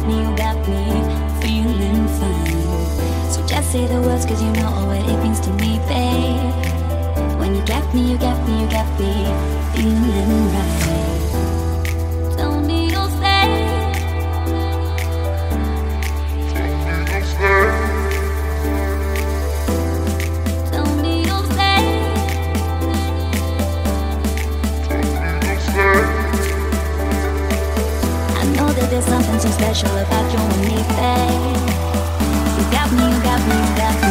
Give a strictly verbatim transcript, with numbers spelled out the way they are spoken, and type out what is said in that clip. got me, you got me feeling fine. So just say the words, cause you know what it means to me, babe. When you got me, you got me, you got me feeling right. Don't need no stay. Don't need no stay. There's something so special about you and me, babe. You got me, you got me, you got me.